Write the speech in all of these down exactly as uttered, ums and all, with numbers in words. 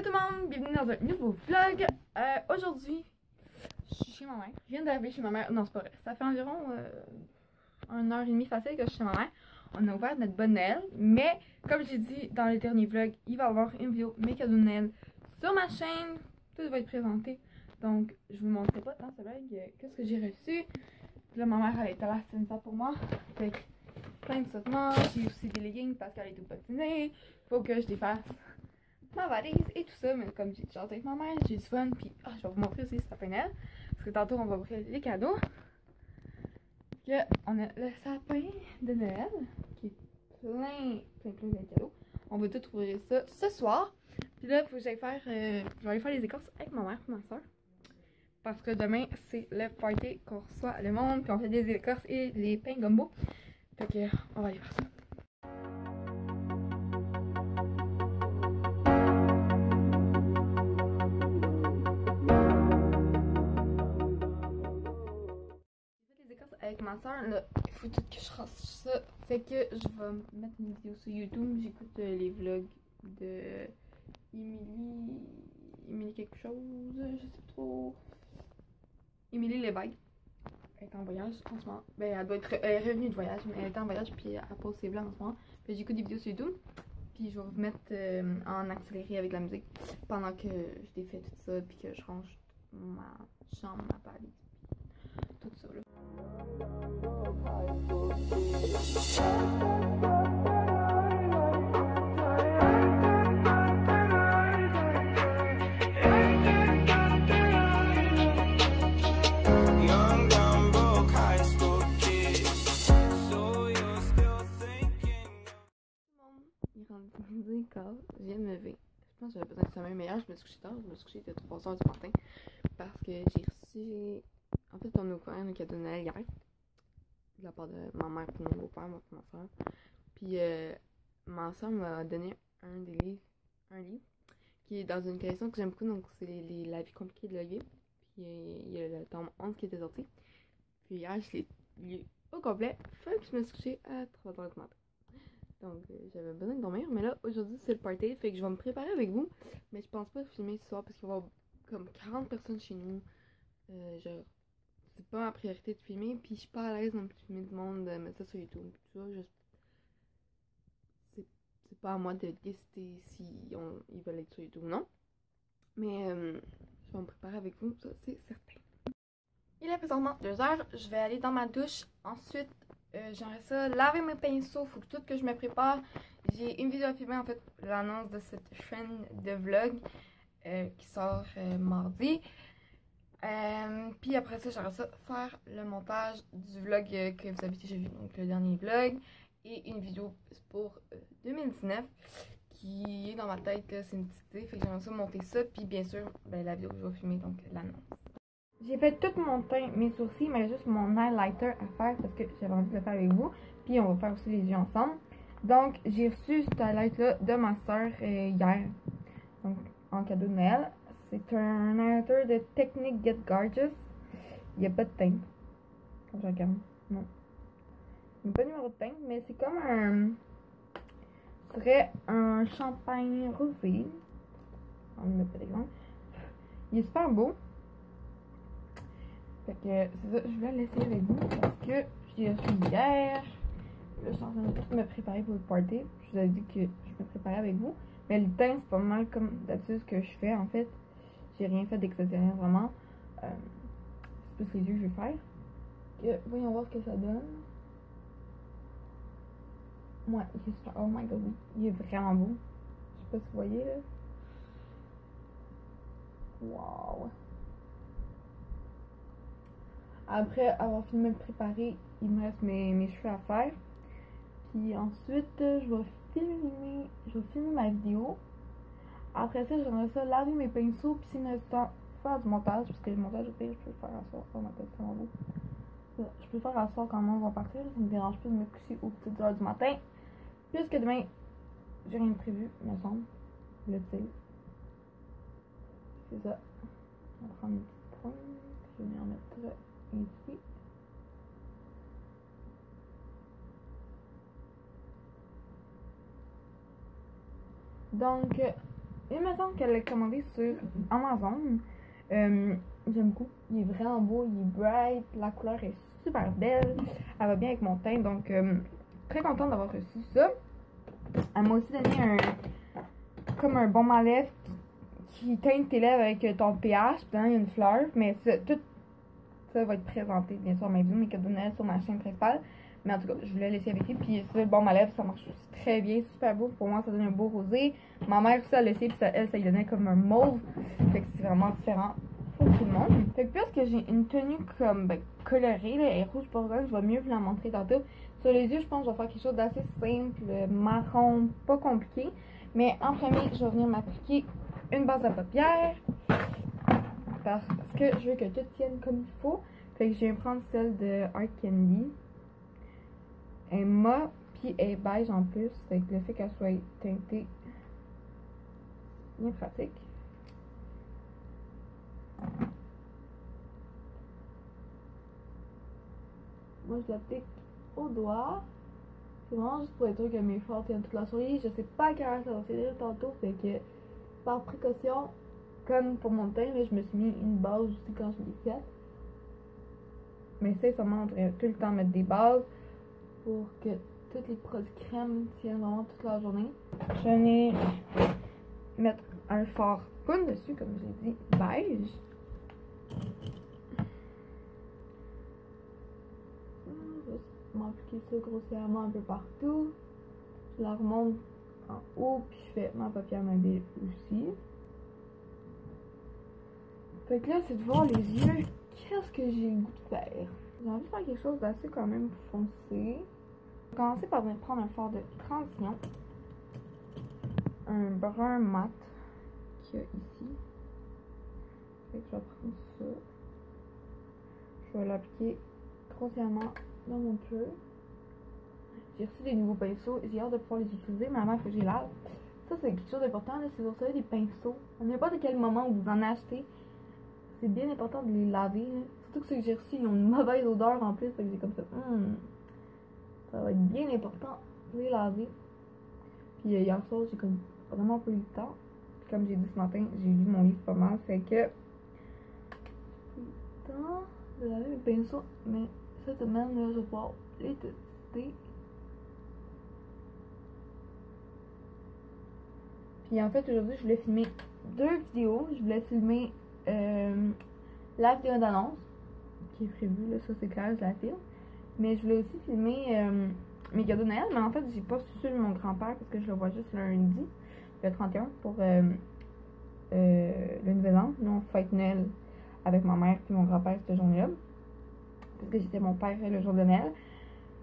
Salut tout le monde, bienvenue dans un nouveau vlog. Euh, Aujourd'hui, je suis chez ma mère. Je viens d'arriver chez ma mère. Non, c'est pas vrai. Ça fait environ euh, une heure et demie facile que je suis chez ma mère. On a ouvert notre bonne Noël, mais comme j'ai dit dans les derniers vlogs, il va y avoir une vidéo mes cadeaux de Noël sur ma chaîne. Tout va être présenté. Donc, je vous montrerai pas dans ce vlog euh, qu'est-ce que j'ai reçu. Puis là, ma mère, elle est allée acheter ça pour moi. Fait plein de sautements. J'ai aussi des leggings parce qu'elle est tout patinée. Faut que je défasse ma valise et tout ça, mais comme j'ai chanté avec ma mère, j'ai du fun, puis oh, je vais vous montrer aussi, c'est pas pénal, parce que tantôt on va ouvrir les cadeaux. Là, on a le sapin de Noël, qui est plein, plein, plein de cadeaux. On va tout ouvrir ça ce soir, puis là, il faut que j'aille faire, euh, je vais aller faire les écorces avec ma mère et ma soeur, parce que demain, c'est le party qu'on reçoit le monde, puis on fait des écorces et les pains gumbo, fait que, on va aller faire ça. Avec ma soeur, là, il faut tout que je fasse ça. Fait que je vais mettre une vidéo sur YouTube. J'écoute euh, les vlogs de Émilie. Émilie quelque chose, je sais pas trop. Émilie Lévesque. Elle est en voyage en ce moment. Ben, elle doit être elle est revenue de voyage, mais elle est en voyage puis elle pose ses blancs en ce moment. Fait j'écoute des vidéos sur YouTube. Puis je vais vous mettre euh, en accéléré avec la musique pendant que je défais tout ça puis que je range ma chambre, ma palette. Tout ça là. Je viens de me lever. Je pense que j'avais besoin de sommeil meilleur. Je me suis couchée tard. Je me suis couchée de trois heures du matin parce que j'ai reçu. En fait, on a ouvert un cadeau de Noël hier. De la part de ma mère et mon beau-père, moi et ma soeur. Puis euh, ma soeur m'a donné un des livres, un livre, qui est dans une collection que j'aime beaucoup, donc c'est les, les, La vie compliquée de L'Olivier. Puis euh, il y a le tome onze qui était sorti. Puis hier, je l'ai lu au complet, fin que je me suis couchée à trois heures du matin. Donc euh, j'avais besoin de dormir, mais là, aujourd'hui, c'est le party, fait que je vais me préparer avec vous. Mais je pense pas filmer ce soir, parce qu'il va y avoir comme quarante personnes chez nous, euh, genre... C'est pas ma priorité de filmer, puis je suis pas à l'aise non plus de filmer du monde, de mettre ça sur YouTube. Tout ça, je... c'est pas à moi de décider si on... ils veulent être sur YouTube ou non. Mais euh, je vais me préparer avec vous, ça c'est certain. Il est présentement deux heures, je vais aller dans ma douche. Ensuite, euh, j'aimerais ça laver mes pinceaux, faut que tout que je me prépare. J'ai une vidéo à filmer en fait, l'annonce de cette chaîne de vlog euh, qui sort euh, mardi. Euh, puis après ça, j'aimerais ça faire le montage du vlog que vous avez déjà vu, donc le dernier vlog, et une vidéo pour deux mille dix-neuf qui est dans ma tête, c'est une petite idée, fait que j'aimerais ça monter ça, puis bien sûr, ben, la vidéo que je vais filmer, donc l'annonce. J'ai fait tout mon teint, mes sourcils, mais juste mon highlighter à faire parce que j'avais envie de le faire avec vous, puis on va faire aussi les yeux ensemble. Donc j'ai reçu cet highlight-là de ma soeur euh, hier, donc en cadeau de Noël. C'est un highlighter de Technique Get Gorgeous. Il n'y a pas de teinte. Comme je regarde. Non. Il n'y a pas de numéro de teinte, mais c'est comme un. Je dirais un champagne rosé. On ne met pas d'exemple. Il est super beau. Fait que c'est ça. Je vais l'essayer avec vous parce que je l'ai reçu hier. Là, je suis en train de me préparer pour le party. Je vous avais dit que je me préparais avec vous. Mais le teint, c'est pas mal comme d'habitude ce que je fais en fait. J'ai rien fait d'exceptionnel vraiment. Euh, c'est plus les yeux que je vais faire. Que, voyons voir ce que ça donne. Ouais, il est super. Oh my god, il est vraiment beau. Je sais pas si vous voyez là. Wow. Après avoir fini de me préparer, il me reste mes, mes cheveux à faire. Puis ensuite, je vais filmer, je vais filmer ma vidéo. Après ça, j'aimerais ça laver mes pinceaux puis s'il me reste temps faire du montage parce que le montage au pire je peux le faire à soir. Oh ma god, c'est vraiment beau. Je peux le faire à soir quand on va partir, ça me dérange pas de me coucher aux petites heures du matin. Puisque demain, j'ai rien de prévu, me semble. Le tir. C'est ça. Je vais prendre une petite pointe. Je vais en mettre ici. Donc il me semble qu'elle l'a commandé sur Amazon. Euh, J'aime beaucoup. Il est vraiment beau, il est bright, la couleur est super belle. Elle va bien avec mon teint, donc euh, très contente d'avoir reçu ça. Elle m'a aussi donné un comme un baume à lèvres qui, qui teinte tes lèvres avec ton pH. Puis il y a une fleur, mais ça, tout ça va être présenté bien sûr à ma vidéo, mes cadeaux de Noël sur ma chaîne principale. Mais en tout cas, je voulais laisser avec lui. Puis ça, le baume à lèvres, ça marche aussi très bien, super beau. Pour moi, ça donne un beau rosé. Ma mère aussi a laissé, puis ça, elle, ça lui donnait comme un mauve. Fait que c'est vraiment différent pour tout le monde. Fait que puisque j'ai une tenue comme ben, colorée, là, et rouge bordeaux, je vais mieux vous la montrer tantôt. Sur les yeux, je pense que je vais faire quelque chose d'assez simple, marron, pas compliqué. Mais en premier, je vais venir m'appliquer une base à paupières. Parce que je veux que tout tienne comme il faut. Fait que je vais prendre celle de Art Candy. Elle est mauve, puis elle est beige en plus. Fait que le fait qu'elle soit teintée, bien pratique. Moi, je l'applique au doigt. C'est vraiment juste pour être sûr que mes fleurs tiennent toute la souris. Je sais pas à quelle heure ça va finir tantôt, fait que par précaution, comme pour mon teint, là, je me suis mis une base aussi quand je l'ai faite. Mais c'est seulement, on devrait tout le temps mettre des bases pour que toutes les produits crème tiennent vraiment toute la journée. Je vais mettre un fard poudre dessus, comme je l'ai dit, beige. M'appliquer ça grossièrement un peu partout. Je la remonte en haut, puis je fais ma paupière mobile aussi. Fait que là, c'est de voir les yeux. Qu'est-ce que j'ai le goût de faire? J'ai envie de faire quelque chose d'assez quand même foncé. Je vais commencer par venir prendre un fard de transition. Un brun mat qu'il y a ici. Fait que je vais prendre ça. Je vais l'appliquer grossièrement dans mon peu. J'ai reçu des nouveaux pinceaux, j'ai hâte de pouvoir les utiliser, mais avant que j'ai lave. Ça, c'est quelque chose d'important, si vous recevez des pinceaux, à n'importe quel moment où vous en achetez, c'est bien important de les laver. Là. Surtout que ceux que j'ai reçus, ils ont une mauvaise odeur en plus, donc j'ai comme ça, hum, ça va être bien important de les laver. Puis euh, hier soir, j'ai comme vraiment pas eu le temps. Puis comme j'ai dit ce matin, j'ai lu mon livre pas mal, fait que j'ai pas eu le temps de laver mes pinceaux, mais cette semaine, là, je vais pouvoir les tester. Puis en fait, aujourd'hui, je voulais filmer deux vidéos. Je voulais filmer euh, la vidéo d'annonce qui est prévue, là, ça c'est clair, je la filme. Mais je voulais aussi filmer euh, mes cadeaux de Noël, mais en fait, j'ai pas su mon grand-père parce que je le vois juste lundi, le trente et un, pour euh, euh, le nouvel an. Nous, on fête Noël avec ma mère et mon grand-père cette journée-là. Parce que j'étais mon père le jour de Noël.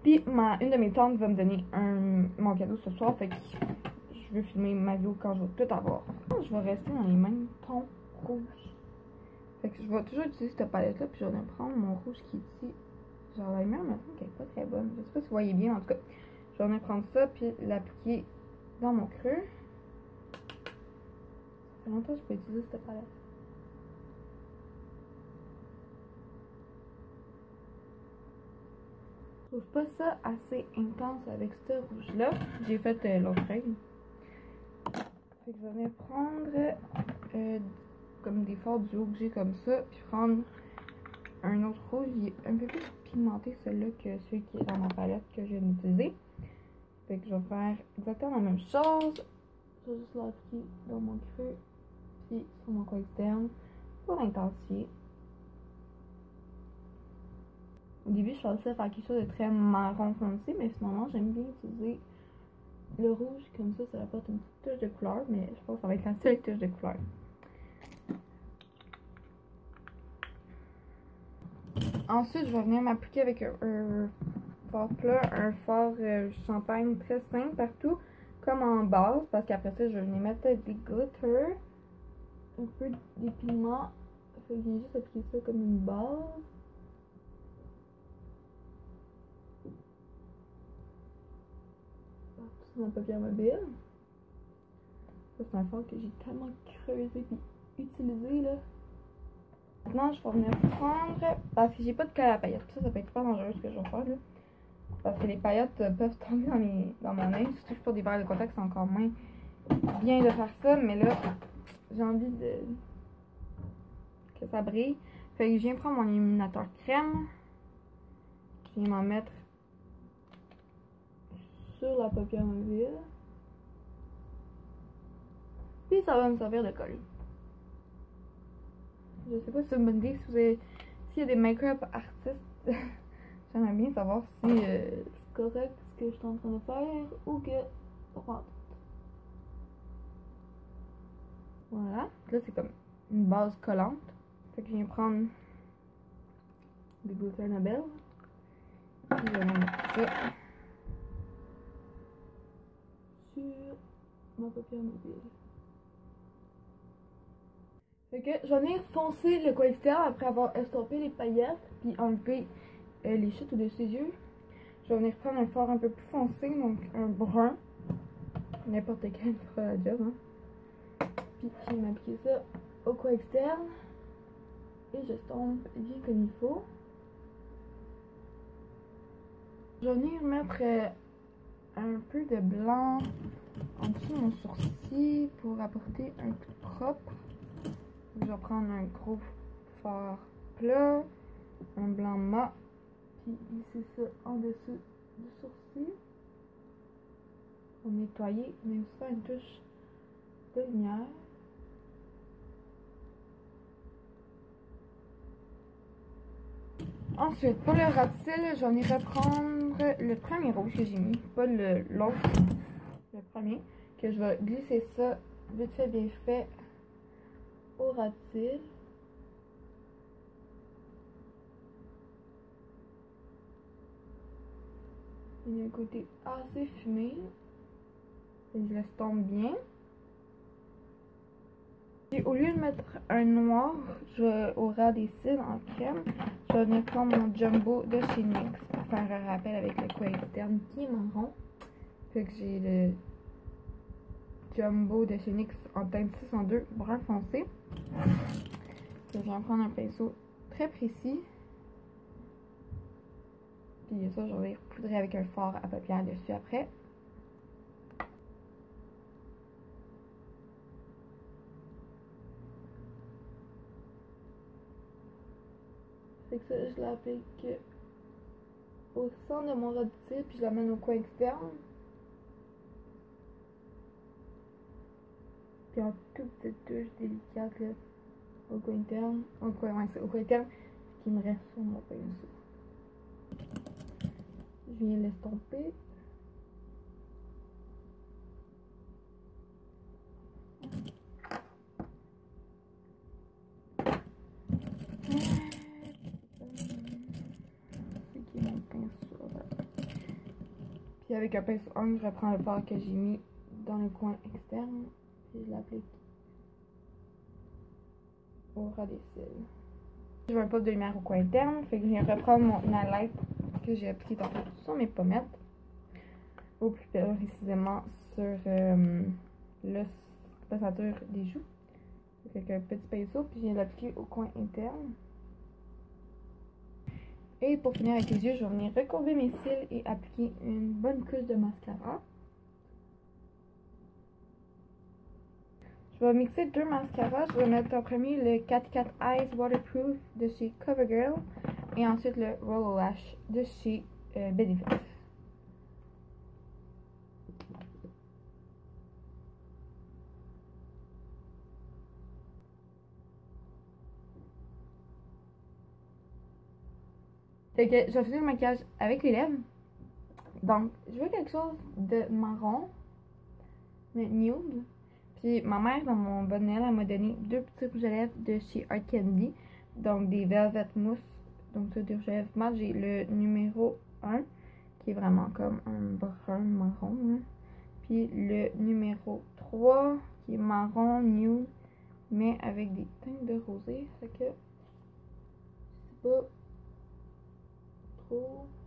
Puis ma, une de mes tantes va me donner un, mon cadeau ce soir. Fait que je veux filmer ma vidéo quand je vais tout avoir. Je vais rester dans les mêmes tons rouges. Fait que je vais toujours utiliser cette palette là. Puis je vais prendre mon rouge qui est ici. Genre la lumière maintenant qui n'est pas très bonne. Je sais pas si vous voyez bien, en tout cas. Je vais prendre ça puis l'appliquer dans mon creux. Ça fait longtemps que je peux utiliser cette palette. Je trouve pas ça assez intense avec ce rouge-là. J'ai fait euh, l'autre règle. Fait que je vais venir prendre euh, comme des fards du haut que j'ai comme ça, puis prendre un autre rouge. Il est un peu plus pigmenté celui-là que celui qui est dans ma palette que je viens d'utiliser. Fait que je vais faire exactement la même chose. Je vais juste l'appliquer dans mon creux, puis sur mon coin externe pour intensifier. Au début, je pensais faire quelque chose de très marron foncé, mais finalement, j'aime bien utiliser le rouge comme ça, ça apporte une petite touche de couleur, mais je pense que ça va être la seule touche de couleur. Ensuite, je vais venir m'appliquer avec un, un fard plat, un fard euh, champagne très simple partout, comme en base, parce qu'après ça, je vais venir mettre des glitters, un peu des pigments. Je vais juste appliquer ça comme une base. Ma paupière mobile. C'est un fard que j'ai tellement creusé et utilisé là. Maintenant, je vais venir prendre, parce que j'ai pas de colle à paillettes. Ça, ça peut être pas dangereux ce que je vais faire là. Parce que les paillettes peuvent tomber dans, les, dans mon œil. Surtout que pour des verres de contact, c'est encore moins bien de faire ça, mais là, j'ai envie de que ça brille. Fait que je viens prendre mon illuminateur crème. Je viens m'en mettre sur la paupière mobile. Puis ça va me servir de coller. Je sais pas si c'est une bonne idée. Si vous avez... S'il y a des make-up artistes, j'aimerais bien savoir si euh, c'est correct ce que je suis en train de faire ou que... Voilà. Là, c'est comme une base collante. Fait que je viens prendre des glitter Nobel. Puis je vais mettre ça sur ma paupière mobile. Fait que je vais venir foncer le coéditeur après avoir estompé les paillettes puis enlevé euh, les chutes au-dessus des yeux. Je vais venir prendre un fard un peu plus foncé, donc un brun. N'importe quel fera la job, hein. Puis je vais m'appliquer ça au coin externe et je tombe bien comme il faut. Je vais venir mettre un peu de blanc en dessous de mon sourcil pour apporter un coup de propre. Je vais prendre un gros fard plat, un blanc mat, puis glisser ça en dessous du sourcil pour nettoyer, mais aussi faire une touche de lumière. Ensuite, pour le ras-de-cils, j'en ai reprendre le premier rouge que j'ai mis, pas l'autre, le premier, que je vais glisser ça vite fait bien fait au ras-de-cils. Il y a un côté assez fumé, et je laisse tomber bien. Et au lieu de mettre un noir je, au ras des cils en crème, je vais venir prendre mon jumbo de chez N Y X pour faire un rappel avec le coin externe qui est marron. Fait que j'ai le jumbo de chez N Y X en teinte six cent deux brun foncé. Je vais en prendre un pinceau très précis. Puis ça, je vais repoudrer avec un fard à paupières dessus après. Fait que ça, je l'applique au centre de mon ras-de-cils puis je l'amène au coin externe. Puis en toute petite touche délicate là, au coin interne, au coin, ouais, au coin interne, ce qui me reste sur mon pinceau. Je viens l'estomper. Puis avec un pinceau un, je reprends le fard que j'ai mis dans le coin externe et je l'applique au ras des cils. Je veux un pop de lumière au coin interne, fait que je viens reprendre mon highlight que j'ai appliqué tantôt sur mes pommettes, ou plus précisément sur euh, l'ossature des joues, avec un petit pinceau, puis je viens l'appliquer au coin interne. Et pour finir avec les yeux, je vais venir recourber mes cils et appliquer une bonne couche de mascara. Je vais mixer deux mascaras. Je vais mettre en premier le quatre quatre Eyes Waterproof de chez CoverGirl. Et ensuite le Roll Lash de chez euh, Benefit. Fait que je vais finir le maquillage avec les lèvres. Donc, je veux quelque chose de marron, mais nude. Puis ma mère, dans mon bonnet, elle m'a donné deux petits rouges à lèvres de chez Art Candy. Donc, des Velvet Mousse. Donc ça, dur chef. Moi, j'ai le numéro un, qui est vraiment comme un brun marron. Hein. Puis le numéro trois, qui est marron, nude, mais avec des teintes de rosé. Fait que, je sais pas trop. Je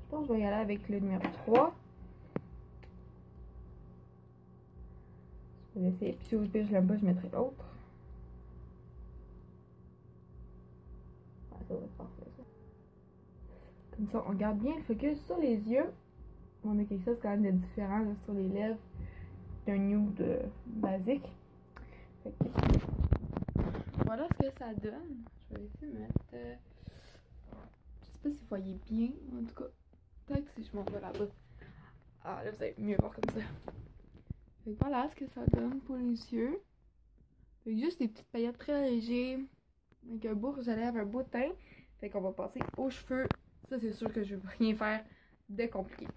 pense que je vais y aller avec le numéro trois. Je vais laisser. Puis si au pire, là-bas, je mettrai l'autre. Ouais, ça va être parfait. Comme ça, on garde bien le focus sur les yeux. On a quelque chose quand même de différent là, sur les lèvres. un nude euh, basique. Fait que, voilà ce que ça donne. Je vais essayer de mettre. Euh, je sais pas si vous voyez bien, en tout cas. Peut-être que si je m'en vais là-bas. Ah, là, vous allez mieux voir comme ça. Fait que voilà ce que ça donne pour les yeux. Fait que juste des petites paillettes très légères. Avec un beau rouge à lèvres, un beau teint. Fait qu'on va passer aux cheveux. Ça, c'est sûr que je ne vais rien faire de compliqué.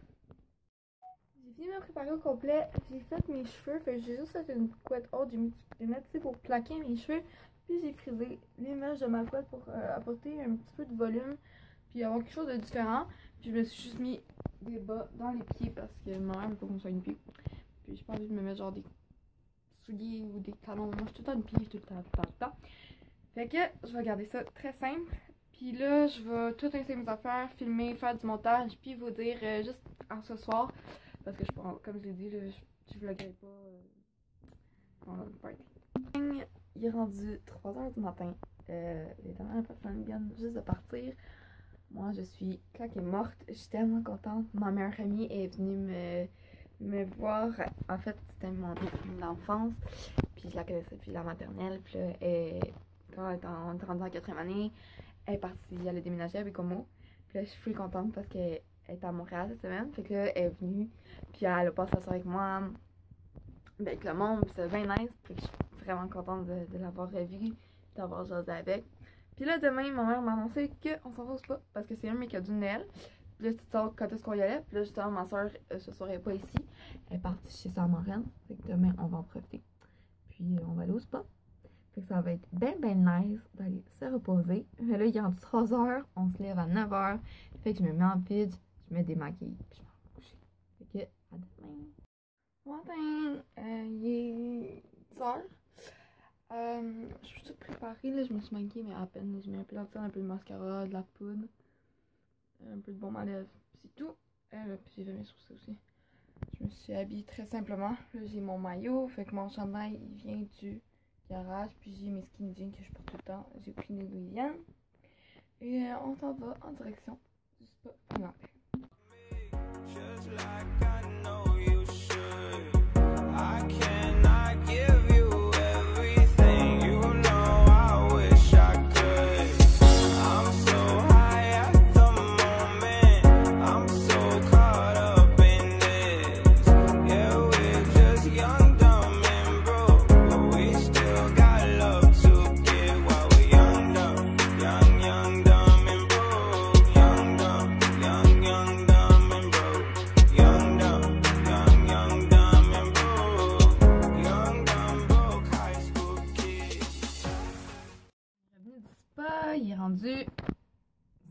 J'ai fini ma préparation au complet. J'ai fait mes cheveux. Fait que j'ai juste fait une couette haute. J'ai mis des petites lunettes ici pour plaquer mes cheveux. Puis j'ai frisé les mèches de ma couette pour euh, apporter un petit peu de volume. Puis avoir quelque chose de différent. Puis je me suis juste mis des bas dans les pieds parce que ma mère veut pas qu'on soit une pied. Puis j'ai pas envie de me mettre genre des souliers ou des talons. Moi je suis tout le temps une pied, je suis tout le temps, tout le temps, tout le temps. Fait que je vais garder ça très simple. Puis là je vais tout essayer mes affaires, filmer, faire du montage, puis vous dire euh, juste en ce soir. Parce que je prends, comme je l'ai dit, là, je, je vloguerai pas euh, dans le party. Il est rendu trois heures du matin. Euh, les dernières personnes viennent juste de partir. Moi, je suis claquée morte. Je suis tellement contente. Ma meilleure amie est venue me, me voir. En fait, c'était mon ami d'enfance. Puis je la connaissais depuis la maternelle. Puis là, elle, quand elle est en rendue en quatrième année, elle est partie, elle a déménagé avec Homo. Puis là, je suis full contente parce qu'elle est à Montréal cette semaine. Fait que là, elle est venue. Puis elle a passé la soirée avec moi, avec le monde. Puis c'est bien nice. Puis je suis vraiment contente de, de l'avoir revue, d'avoir jasé avec. Puis là, demain, ma mère m'a annoncé qu'on s'en va au spa parce que c'est un make-up du Noël. Puis là, c'était quand est-ce qu'on y allait. Puis là, justement, ma soeur, euh, ce soir, elle n'est pas ici. Elle est partie chez sa marraine. Fait que demain, on va en profiter. Puis, euh, on va aller au spa. Fait que ça va être bien, bien nice d'aller se reposer. Mais là, il est rendu trois heures. On se lève à neuf heures. Fait que je me mets en pige, je me démaquille. Puis, je m'en vais coucher. Fait que, à demain. Bon matin. Euh, il est dix heures. Euh, je suis toute préparée, là, je me suis maquillée, mais à peine. J'ai mis un peu d'artère, un peu de mascara, de la poudre, un peu de baume à lèvres, c'est tout. Euh, puis j'ai fait mes sourcils aussi. Je me suis habillée très simplement. Là, j'ai mon maillot, fait que mon chandail, il vient du garage. Puis j'ai mes skinny jeans que je porte tout le temps. J'ai aucune idée d'où ils viennent. Et euh, on s'en va en direction du spa finlandais.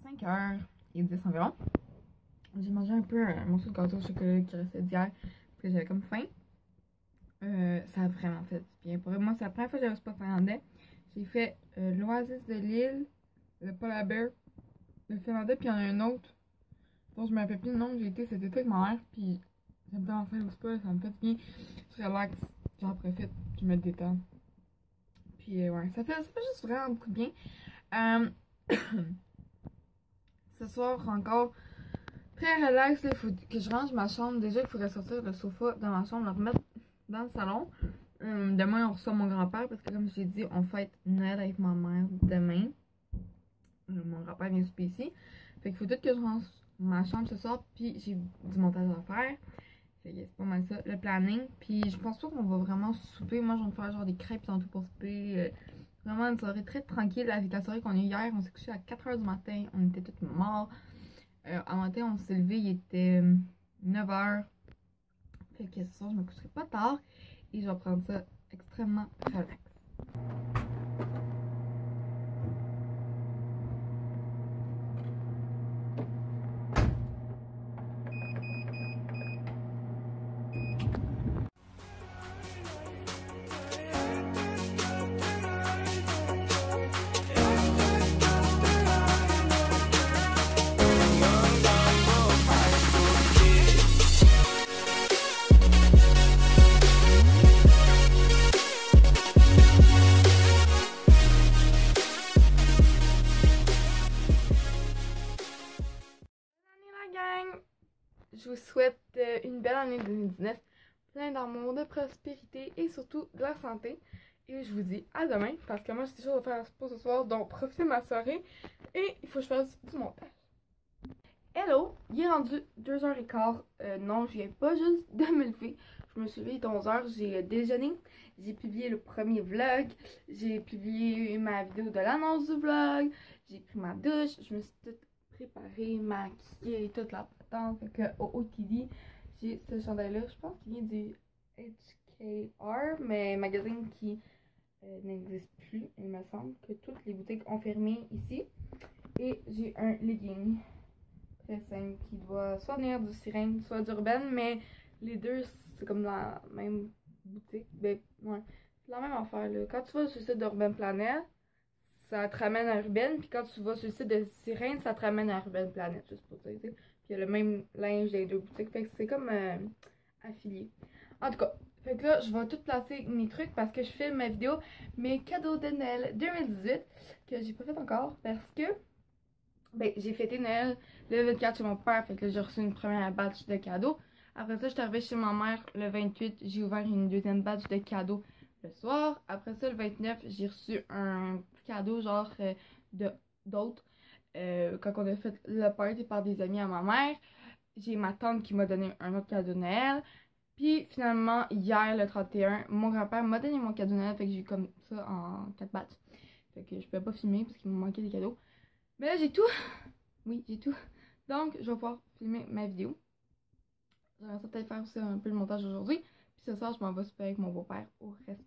cinq heures et dix environ. J'ai mangé un peu un morceau de gâteau au chocolat qui restait d'hier parce que j'avais comme faim. Euh, ça a vraiment fait du bien. Pour moi, c'est la première fois que j'avais au spa finlandais. J'ai fait euh, l'Oasis de l'île, le Polar Bear, le finlandais, puis il y en a un autre dont je me rappelle plus le nom. J'ai été cet été avec ma mère, puis j'aime tellement faire au spa, ça me fait du bien. Je relaxe, j'en profite, je me détends. Puis euh, ouais, ça fait, ça fait juste vraiment beaucoup de bien. Um, Ce soir encore très relax, il faut que je range ma chambre. Déjà il faudrait sortir le sofa de ma chambre, le remettre dans le salon. Hum, demain on reçoit mon grand-père parce que comme je l'ai dit, on fête Noël avec ma mère demain. Hum, mon grand-père vient souper ici. Fait qu'il faut tout que je range ma chambre ce soir, puis j'ai du montage à faire. Fait que c'est pas mal ça, le planning. Puis je pense pas qu'on va vraiment souper. Moi je vais me faire genre des crêpes tantôt pour souper. Vraiment une soirée très tranquille avec la soirée qu'on a eu hier. On s'est couché à quatre heures du matin. On était toutes morts. Euh, à matin, on s'est levé. Il était neuf heures. Fait que ce soir, je me coucherai pas tard. Et je vais prendre ça extrêmement relax. Je vous souhaite une belle année deux mille dix-neuf, plein d'amour, de prospérité et surtout de la santé. Et je vous dis à demain, parce que moi j'ai des choses à faire pour ce soir, donc profitez de ma soirée. Et il faut que je fasse du montage. Hello! Il est rendu deux heures quinze. Euh, non, je viens pas juste de me lever. Je me suis levée à onze heures, j'ai déjeuné. J'ai publié le premier vlog. J'ai publié ma vidéo de l'annonce du vlog. J'ai pris ma douche. Je me suis toute préparée, maquillée, toute la patente. Fait que au O T D, j'ai ce chandail-là. Je pense qu'il vient du H K R, mais magasin qui euh, n'existe plus. Il me semble que toutes les boutiques ont fermé ici. Et j'ai un legging très simple qui doit soit venir du Sirène, soit d'Urbaine, mais les deux, c'est comme dans la même boutique. Ben, ouais, c'est la même affaire, là. Quand tu vas sur le site d'Urban Planet, ça te ramène à Urbaine. Puis quand tu vas sur le site de Sirène, ça te ramène à Urban Planet, juste pour dire. Puis il y a le même linge des deux boutiques. Fait que c'est comme euh, affilié. En tout cas, fait que là, je vais tout placer mes trucs parce que je filme ma vidéo, mes cadeaux de Noël deux mille dix-huit, que j'ai pas fait encore parce que ben, j'ai fêté Noël le vingt-quatre chez mon père. Fait que là, j'ai reçu une première batch de cadeaux. Après ça, je suis arrivée chez ma mère le vingt-huit, j'ai ouvert une deuxième batch de cadeaux le soir. Après ça, le vingt-neuf, j'ai reçu un cadeau genre euh, de d'autres euh, quand on a fait le party par des amis à ma mère. J'ai ma tante qui m'a donné un autre cadeau de Noël. Puis finalement, hier le trente et un, mon grand-père m'a donné mon cadeau de Noël. Fait que j'ai eu comme ça en quatre batchs. Fait que je pouvais pas filmer parce qu'il me manquait des cadeaux. Mais là, j'ai tout. Oui, j'ai tout. Donc, je vais pouvoir filmer ma vidéo. J'aimerais ça peut-être faire aussi un peu le montage aujourd'hui. Puis ce soir, je m'en vais super avec mon beau-père au resto.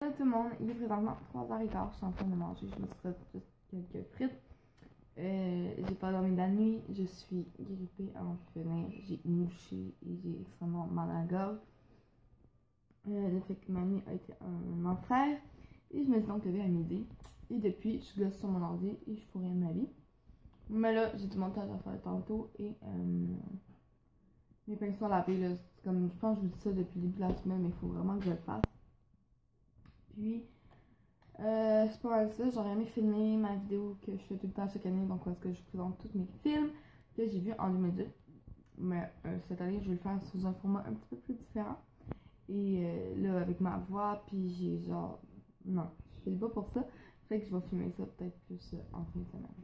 Salut tout le monde, il est présentement trois heures quinze, je suis en train de manger, je me suis fait juste quelques frites. Euh, j'ai pas dormi de la nuit, je suis grippée à en finir, j'ai mouché et j'ai extrêmement mal à la gorge. Euh, le fait que ma nuit a été un enfer. Et je me suis donc levée à midi. Et depuis, je gosse sur mon ordi et je pourrais ma vie. Mais là, j'ai du montage à faire tantôt et euh, mes pinceaux à laver, là, comme je pense que je vous dis ça depuis le début de la semaine, mais il faut vraiment que je le fasse. Puis Euh, c'est pas mal ça, j'aurais aimé filmer ma vidéo que je fais tout le temps chaque année, donc où est-ce que je présente tous mes films que j'ai vus en deux mille dix. Mais euh, cette année, je vais le faire sous un format un petit peu plus différent. Et euh, là, avec ma voix, puis j'ai genre... Non, je filme pas pour ça. Fait que je vais filmer ça peut-être plus euh, en fin de semaine.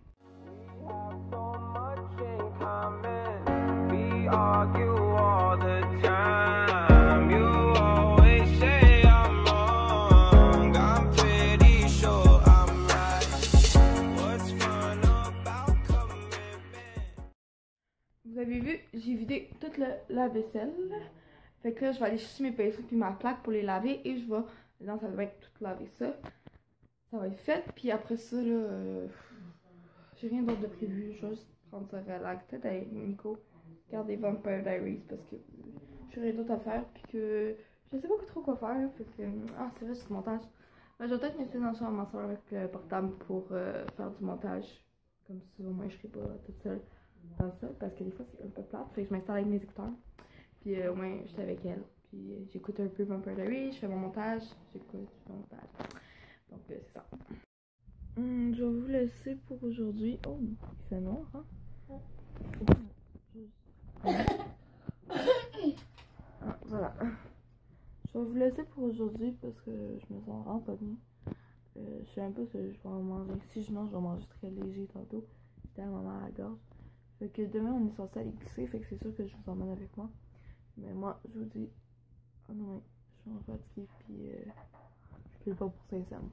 Vous avez vu, j'ai vidé toute la vaisselle. Fait que là, je vais aller chercher mes pinceaux puis ma plaque pour les laver et je vais dans sa bain tout laver ça. Ça va être fait. Puis après ça, là, euh, j'ai rien d'autre de prévu. Je vais juste prendre ça relax. Peut-être avec Nico, regarder Vampire Diaries parce que j'ai rien d'autre à faire. Puis que je sais pas trop quoi faire. Fait que, ah, c'est vrai, c'est du montage. Mais je vais peut-être me laisser dans la chambre à soeur avec le portable pour euh, faire du montage. Comme ça, au moins, je serai pas toute seule. Ça, parce que des fois c'est un peu plate, fait que je m'installe avec mes écouteurs, puis euh, au moins je suis avec elle, puis euh, j'écoute un peu Vampire Diaries, je fais mon montage, j'écoute, je fais mon montage, donc euh, c'est ça. Mmh, je vais vous laisser pour aujourd'hui. Oh, il fait noir, hein? Ah, voilà. Je vais vous laisser pour aujourd'hui parce que je me sens vraiment pas bien. Euh, je sais un peu ce que je vais en manger, si je mange, je vais manger très léger tantôt, j'étais à ma mère à la gorge. Fait que demain on est censé aller glisser, fait que c'est sûr que je vous emmène avec moi. Mais moi je vous dis, oh non, je suis en fatiguée puis euh, je peux pas pour Saint-Sam.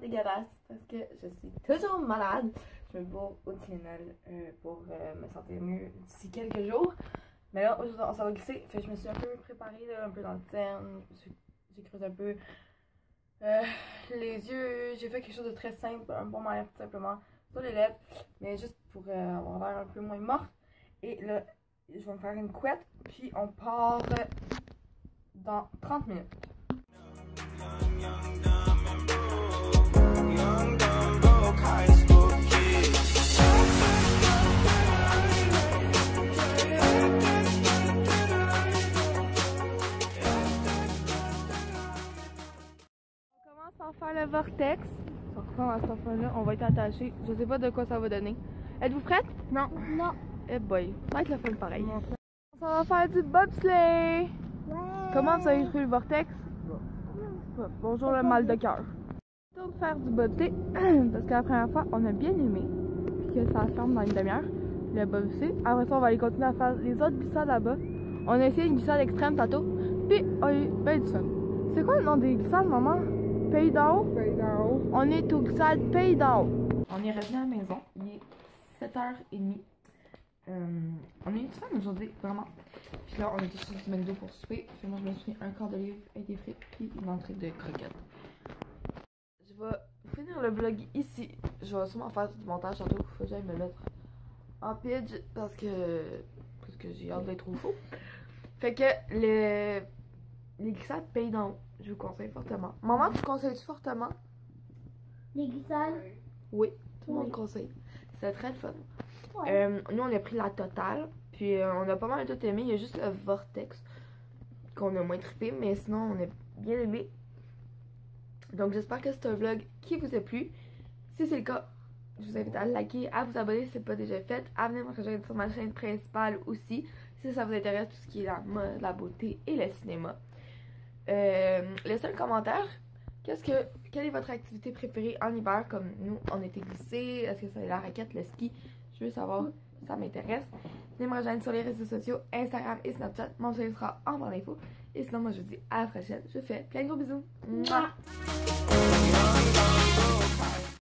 Dégueulasse parce que je suis toujours malade. Je me bourre au Tylenol euh, pour euh, me sentir mieux d'ici quelques jours. Mais là, aujourd'hui, on s'en va glisser. Fait que je me suis un peu préparée, là, un peu dans le terme. J'ai creusé un peu euh, les yeux. J'ai fait quelque chose de très simple, un bon malade tout simplement. sur les lèvres, mais juste pour euh, avoir l'air un peu moins morte. Et là, je vais me faire une couette, puis on part dans trente minutes. Faire le vortex. À cette fin-là, on va être attaché. Je sais pas de quoi ça va donner. Êtes-vous prête? Non. Non. Eh hey boy, ça va être le fun pareil. Non. On va faire du bobsleigh. Ouais. Comment ça a eu le vortex? Ouais. Bonjour le mal de cœur. On va faire du bobsleigh parce que la première fois, on a bien aimé puis que ça ferme dans une demi-heure. Le bobsleigh. Après ça, on va aller continuer à faire les autres glissades là-bas. On a essayé une glissade extrême tantôt. Puis on a eu ben du fun. C'est quoi le nom des glissades, maman? Pays d'en haut. On est au glissade Pays d'en haut. On est revenu à la maison. Il est sept heures trente. Euh, on est une femme aujourd'hui, vraiment. Puis là, on était chez du McDo pour souper. Finalement, je me suis un quart de livre avec des frites puis une entrée de croquettes. Je vais finir le vlog ici. Je vais sûrement faire du montage tantôt. Faut que j'aille me mettre en pige parce que, parce que j'ai hâte d'être au faux. Fait que les, les glissades Pays d'en haut. Je vous conseille fortement. Maman, tu conseilles-tu fortement? Les glissades? Oui, tout le oui. monde conseille. C'est très fun. Ouais. Euh, nous, on a pris la totale. Puis, euh, on a pas mal tout aimé. Il y a juste le vortex qu'on a moins trippé. Mais sinon, on a bien aimé. Donc, j'espère que c'est un vlog qui vous a plu. Si c'est le cas, je vous invite à liker, à vous abonner si ce n'est pas déjà fait. À venir me rejoindre sur ma chaîne principale aussi. Si ça vous intéresse, tout ce qui est la mode, la beauté et le cinéma. Euh, laissez un commentaire. Qu'est-ce que, quelle est votre activité préférée en hiver? Comme nous, on était glissés. Est-ce que c'est la raquette, le ski? Je veux savoir, ça m'intéresse. Venez me rejoindre sur les réseaux sociaux, Instagram et Snapchat. Mon suivi sera en barre d'infos. Et sinon, moi, je vous dis à la prochaine. Je vous fais plein de gros bisous. Mouah!